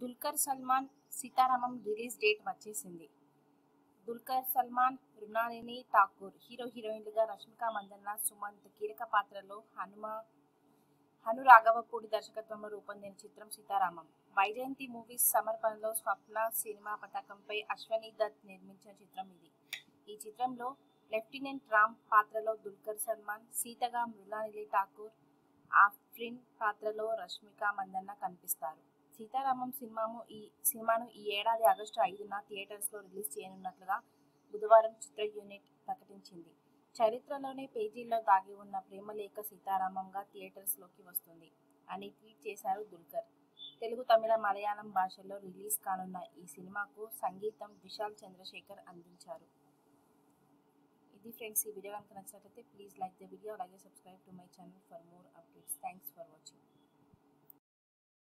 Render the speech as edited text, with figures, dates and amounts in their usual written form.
Dulquer Salmaan Sita Ramam release date వచ్చేసింది. దుల్కర్ సల్మాన్, రిమా నేనే, Thakur hero హీరోయిన్లుగా, రష్మిక మందన్న, సుమన్ కీలక పాత్రలో, హను రాఘవపూడి దర్శకత్వంలో రూపొందిన చిత్రం సీతారామం. వైజయంతి మూవీస్ సమర్పణలో స్వప్న సినిమా పతాకంపై అశ్వని దత్ నిర్మించిన చిత్రం ఇది. ఈ చిత్రంలో లెఫ్టినెంట్ రామ్ పాత్రలో దుల్కర్ సల్మాన్, సీతగా మృణాలిని ఠాకూర్, ఆఫ్రిన్ పాత్రలో రష్మిక మందన్న కనిపిస్తారు. సీతారామం సినిమాను ఈ ఏడాది ఆగస్టు 5న థియేటర్స్లో రిలీజ్ చేయనున్నట్లుగా బుధవారం చిత్ర యూనిట్ ప్రకటించింది. చరిత్రలోనే పేజీల్లో దాగి ఉన్న ప్రేమలేఖ సీతారామంగా థియేటర్స్లోకి వస్తుంది అని ట్వీట్ చేశారు దుల్కర్. తెలుగు, తమిళ, మలయాళం భాషల్లో రిలీజ్ కానున్న ఈ సినిమాకు సంగీతం విశాల్ చంద్రశేఖర్ అందించారు. ఇది ఫ్రెండ్స్, ఈ వీడియో కనుక నచ్చినట్లయితే ప్లీజ్ లైక్ ద వీడియో, అలాగే subscribe to my channel for more updates. Thanks for watching.